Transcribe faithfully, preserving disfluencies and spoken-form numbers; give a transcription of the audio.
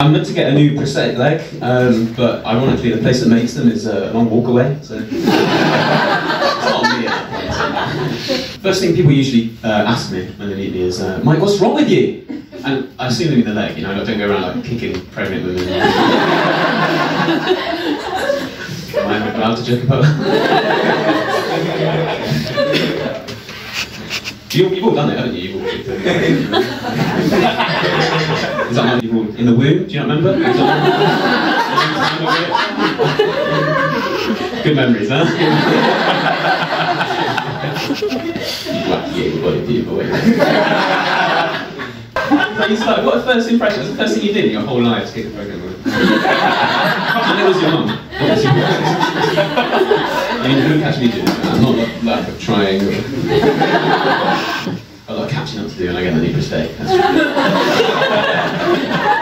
I'm meant to get a new prosthetic leg, um, but ironically the place that makes them is a long walk away, so it's not on me at that point. First thing people usually uh, ask me when they meet me is, uh, Mike, what's wrong with you? And I assume they mean the leg, you know, I don't go around like kicking pregnant women. Am I allowed to joke about that? you, you've all done it, haven't you? You've all kicked it. Is that like you were in the womb? Do you not remember? Good memories, huh? You lucky you boy. So you start, what a first impression, what's the first thing you did in your whole life to get the pregnant woman? And it was your mum. What was your mum? I mean, who actually did it? I'm not like, like I'm trying. I've got catching up to do and I get the new prosthetic, that's true.